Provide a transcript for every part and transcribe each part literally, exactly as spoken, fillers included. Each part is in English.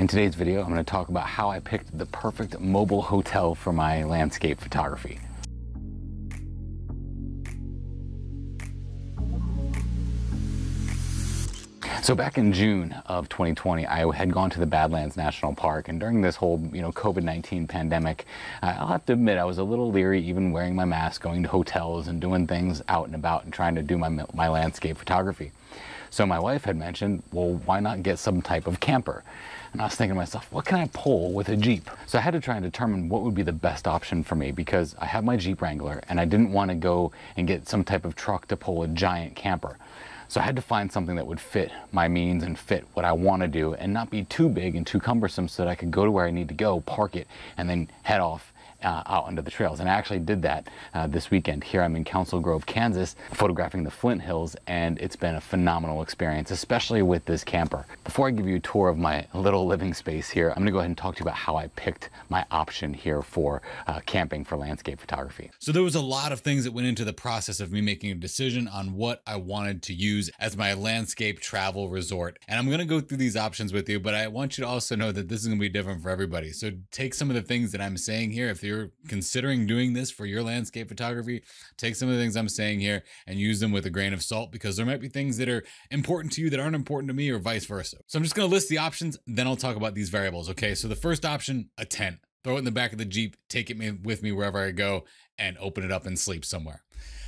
In today's video, I'm going to talk about how I picked the perfect mobile hotel for my landscape photography. So back in June of twenty twenty, I had gone to the Badlands National Park, and during this whole, you know, COVID nineteen pandemic, I'll have to admit I was a little leery, even wearing my mask, going to hotels and doing things out and about and trying to do my, my landscape photography. So my wife had mentioned, well, why not get some type of camper? And I was thinking to myself, what can I pull with a Jeep? So I had to try and determine what would be the best option for me, because I have my Jeep Wrangler and I didn't want to go and get some type of truck to pull a giant camper. So I had to find something that would fit my means and fit what I want to do and not be too big and too cumbersome, so that I could go to where I need to go, park it, and then head off uh, out onto the trails. And I actually did that uh, this weekend. Here I'm in Council Grove, Kansas, photographing the Flint Hills, and it's been a phenomenal experience, especially with this camper. Before I give you a tour of my little living space here, I'm going to go ahead and talk to you about how I picked my option here for uh, camping for landscape photography. So there was a lot of things that went into the process of me making a decision on what I wanted to use as my landscape travel resort. And I'm gonna go through these options with you, but I want you to also know that this is gonna be different for everybody. So take some of the things that I'm saying here. If you're considering doing this for your landscape photography, take some of the things I'm saying here and use them with a grain of salt, because there might be things that are important to you that aren't important to me, or vice versa. So I'm just gonna list the options, then I'll talk about these variables, okay? So the first option, a tent. Throw it in the back of the Jeep, take it with me wherever I go, and open it up and sleep somewhere.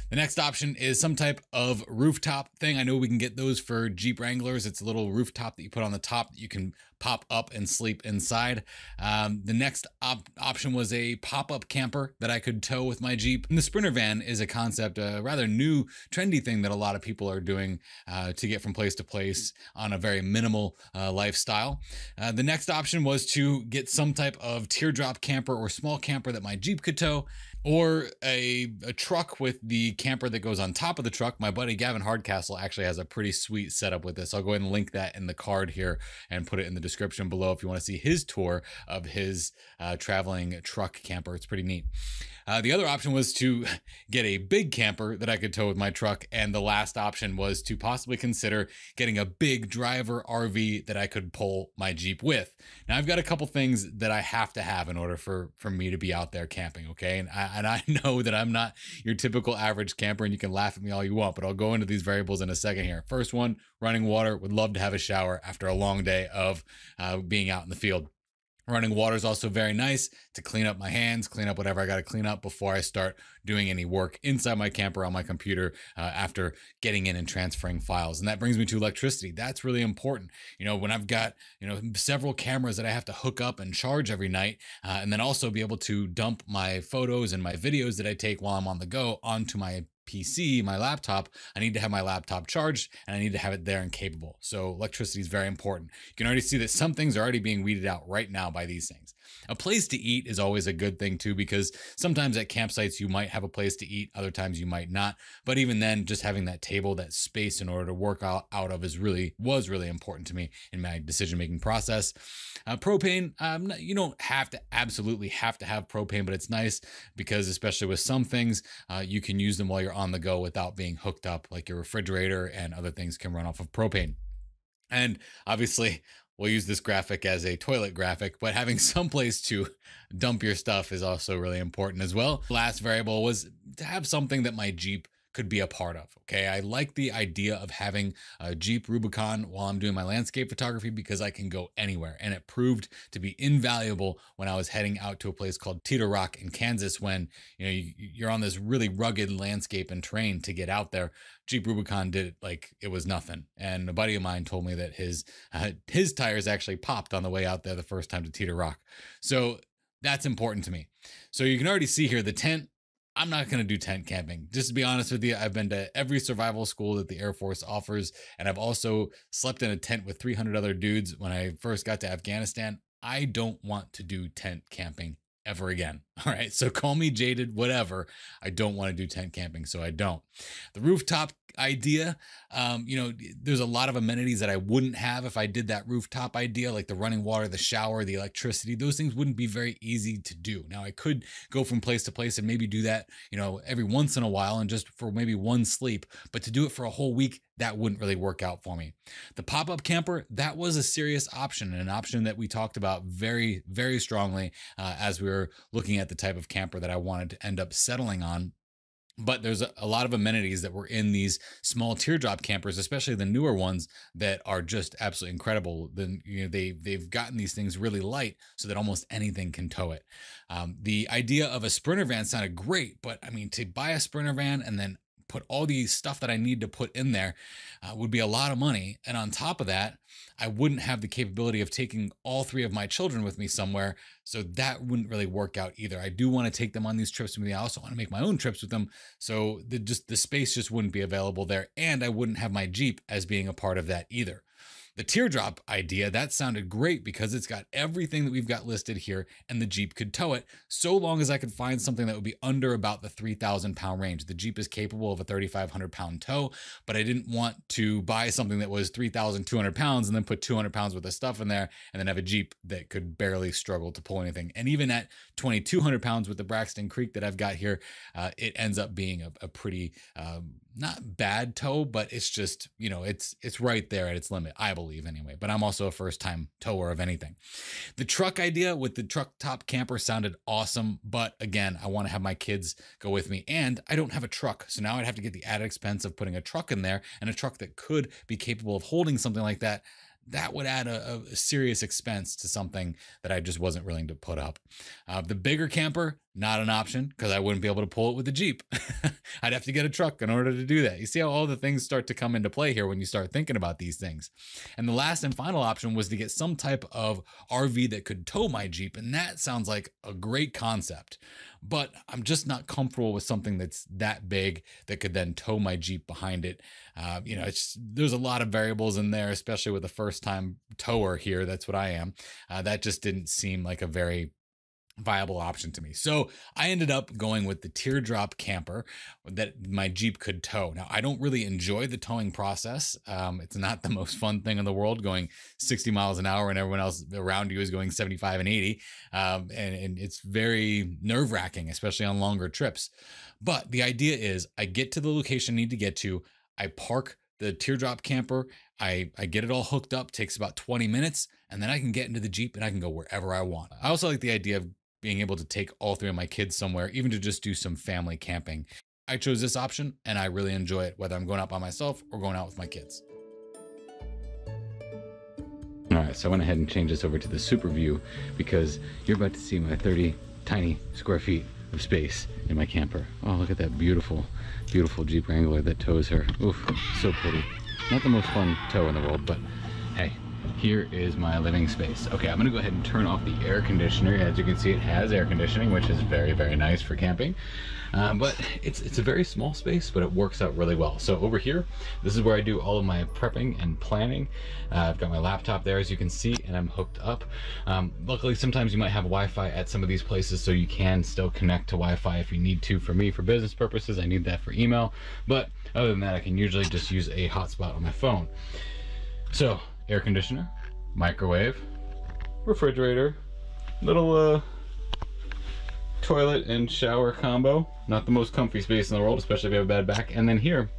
The next option is some type of rooftop thing. I know we can get those for Jeep Wranglers. It's a little rooftop that you put on the top that you can pop up and sleep inside. Um, the next op option was a pop-up camper that I could tow with my Jeep. And the Sprinter van is a concept, a rather new, trendy thing that a lot of people are doing uh, to get from place to place on a very minimal uh, lifestyle. Uh, the next option was to get some type of teardrop camper or small camper that my Jeep could tow, or a, a truck with the camper that goes on top of the truck. My buddy Gavin Hardcastle actually has a pretty sweet setup with this. I'll go ahead and link that in the card here and put it in the description below if you want to see his tour of his uh, traveling truck camper. It's pretty neat. Uh, the other option was to get a big camper that I could tow with my truck. And the last option was to possibly consider getting a big driver R V that I could pull my Jeep with. Now, I've got a couple things that I have to have in order for, for me to be out there camping, okay? And I, and I know that I'm not your typical average camper, and you can laugh at me all you want, but I'll go into these variables in a second here. First one, running water. Would love to have a shower after a long day of uh, being out in the field. Running water is also very nice to clean up my hands, clean up whatever I got to clean up before I start doing any work inside my camper on my computer uh, after getting in and transferring files. And that brings me to electricity. That's really important. You know, when I've got, you know, several cameras that I have to hook up and charge every night, uh, and then also be able to dump my photos and my videos that I take while I'm on the go onto my P C, my laptop, I need to have my laptop charged, and I need to have it there and capable. So electricity is very important. You can already see that some things are already being weeded out right now by these things. A place to eat is always a good thing too, because sometimes at campsites you might have a place to eat, other times you might not. But even then, just having that table, that space in order to work out, out of is really, was really important to me in my decision-making process. Uh, propane, um, you don't have to absolutely have to have propane, but it's nice because especially with some things, uh, you can use them while you're on the go without being hooked up, like your refrigerator and other things can run off of propane. And obviously, we'll use this graphic as a toilet graphic, but having some place to dump your stuff is also really important as well. Last variable was to have something that my Jeep could be a part of, okay? I like the idea of having a Jeep Rubicon while I'm doing my landscape photography, because I can go anywhere. And it proved to be invaluable when I was heading out to a place called Teeter Rock in Kansas, when, you know, you're on this really rugged landscape and terrain to get out there. Jeep Rubicon did it like it was nothing. And a buddy of mine told me that his, uh, his tires actually popped on the way out there the first time to Teeter Rock. So that's important to me. So you can already see here the tent. I'm not going to do tent camping. Just to be honest with you, I've been to every survival school that the Air Force offers, and I've also slept in a tent with three hundred other dudes when I first got to Afghanistan. I don't want to do tent camping ever again. All right, so call me jaded, whatever. I don't want to do tent camping, so I don't. The rooftop idea. Um, you know, there's a lot of amenities that I wouldn't have if I did that rooftop idea, like the running water, the shower, the electricity. Those things wouldn't be very easy to do. Now, I could go from place to place and maybe do that, you know, every once in a while and just for maybe one sleep, but to do it for a whole week, that wouldn't really work out for me. The pop-up camper, that was a serious option, and an option that we talked about very, very strongly uh, as we were looking at the type of camper that I wanted to end up settling on. But there's a lot of amenities that were in these small teardrop campers, especially the newer ones, that are just absolutely incredible. Then, you know, they, they've gotten these things really light so that almost anything can tow it. Um, the idea of a Sprinter van sounded great, but I mean, to buy a Sprinter van and then put all the stuff that I need to put in there uh, would be a lot of money. And on top of that, I wouldn't have the capability of taking all three of my children with me somewhere. So that wouldn't really work out either. I do want to take them on these trips with me. I also want to make my own trips with them. So the, just the space just wouldn't be available there. And I wouldn't have my Jeep as being a part of that either. The teardrop idea, that sounded great because it's got everything that we've got listed here, and the Jeep could tow it so long as I could find something that would be under about the three thousand pound range. The Jeep is capable of a thirty-five hundred pound tow, but I didn't want to buy something that was three thousand two hundred pounds and then put two hundred pounds worth of stuff in there and then have a Jeep that could barely struggle to pull anything. And even at twenty-two hundred pounds with the Braxton Creek that I've got here, uh, it ends up being a, a pretty, um, not bad tow, but it's just, you know, it's, it's right there at its limit, I believe anyway, but I'm also a first time tower of anything. The truck idea with the truck top camper sounded awesome. But again, I want to have my kids go with me, and I don't have a truck. So now I'd have to get the added expense of putting a truck in there, and a truck that could be capable of holding something like that. That would add a, a serious expense to something that I just wasn't willing to put up. Uh, the bigger camper, not an option, because I wouldn't be able to pull it with the Jeep. I'd have to get a truck in order to do that. You see how all the things start to come into play here when you start thinking about these things. And the last and final option was to get some type of R V that could tow my Jeep. And that sounds like a great concept, but I'm just not comfortable with something that's that big that could then tow my Jeep behind it. Uh, you know, it's, there's a lot of variables in there, especially with the first time tower here. That's what I am. Uh, that just didn't seem like a very viable option to me. So I ended up going with the teardrop camper that my Jeep could tow. Now, I don't really enjoy the towing process. Um, it's not the most fun thing in the world, going sixty miles an hour and everyone else around you is going seventy-five and eighty. Um, and, and it's very nerve wracking, especially on longer trips. But the idea is I get to the location I need to get to. I park the teardrop camper, I, I get it all hooked up, takes about twenty minutes, and then I can get into the Jeep and I can go wherever I want. I also like the idea of being able to take all three of my kids somewhere, even to just do some family camping. I chose this option and I really enjoy it, whether I'm going out by myself or going out with my kids. All right, so I went ahead and changed this over to the super view because you're about to see my thirty tiny square feet of space in my camper. Oh, look at that beautiful, beautiful Jeep Wrangler that tows her. Oof, so pretty. Not the most fun tow in the world, but hey, here is my living space. Okay, I'm gonna go ahead and turn off the air conditioner. As you can see, it has air conditioning, which is very, very nice for camping. Um, but it's, it's a very small space, but it works out really well. So over here, this is where I do all of my prepping and planning. Uh, I've got my laptop there, as you can see, and I'm hooked up. Um, luckily, sometimes you might have Wi-Fi at some of these places, so you can still connect to Wi-Fi if you need to. For me, for business purposes, I need that for email. But other than that, I can usually just use a hotspot on my phone. So air conditioner, microwave, refrigerator, little uh, toilet and shower combo. Not the most comfy space in the world, especially if you have a bad back. And then here,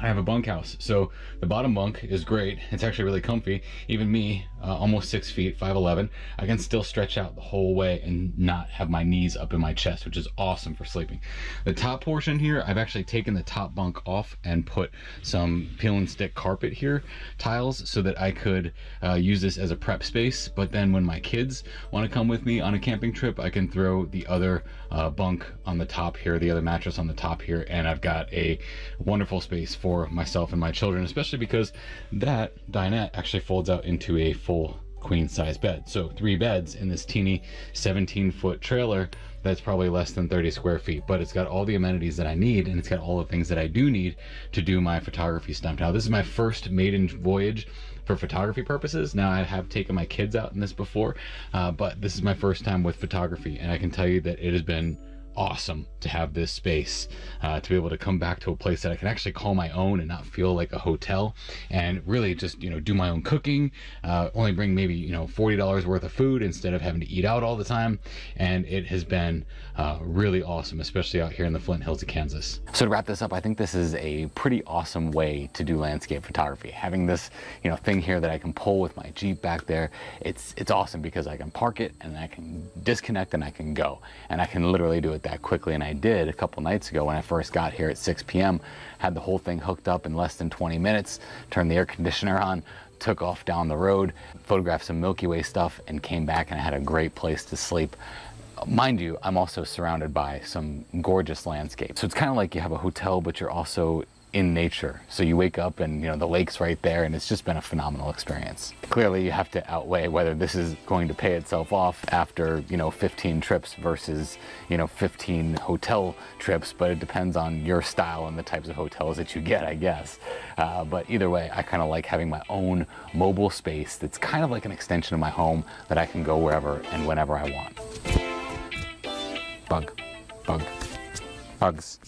I have a bunkhouse. So the bottom bunk is great. It's actually really comfy. Even me, uh, almost six feet, five eleven, I can still stretch out the whole way and not have my knees up in my chest, which is awesome for sleeping. The top portion here, I've actually taken the top bunk off and put some peel and stick carpet here, tiles, so that I could uh, use this as a prep space. But then when my kids want to come with me on a camping trip, I can throw the other uh, bunk on the top here, the other mattress on the top here, and I've got a wonderful space for for myself and my children, especially because that dinette actually folds out into a full queen size bed. So three beds in this teeny seventeen foot trailer that's probably less than thirty square feet, but it's got all the amenities that I need, and it's got all the things that I do need to do my photography stunt. Now, this is my first maiden voyage for photography purposes. Now, I have taken my kids out in this before, uh, but this is my first time with photography, and I can tell you that it has been awesome to have this space, uh, to be able to come back to a place that I can actually call my own and not feel like a hotel, and really just, you know, do my own cooking, uh, only bring maybe, you know, forty dollars worth of food instead of having to eat out all the time. And it has been uh, really awesome, especially out here in the Flint Hills of Kansas. So to wrap this up, I think this is a pretty awesome way to do landscape photography. Having this, you know, thing here that I can pull with my Jeep back there, it's, it's awesome because I can park it and I can disconnect and I can go, and I can literally do it that quickly. And I did a couple nights ago when I first got here at six P M had the whole thing hooked up in less than twenty minutes, turned the air conditioner on, took off down the road, photographed some Milky Way stuff, and came back, and I had a great place to sleep. Mind you, I'm also surrounded by some gorgeous landscapes. So it's kind of like you have a hotel, but you're also in nature. So you wake up and, you know, the lake's right there, and it's just been a phenomenal experience. Clearly you have to outweigh whether this is going to pay itself off after, you know, fifteen trips versus, you know, fifteen hotel trips, but it depends on your style and the types of hotels that you get, I guess. Uh, but either way, I kind of like having my own mobile space that's kind of like an extension of my home that I can go wherever and whenever I want. Bug, bug, bugs.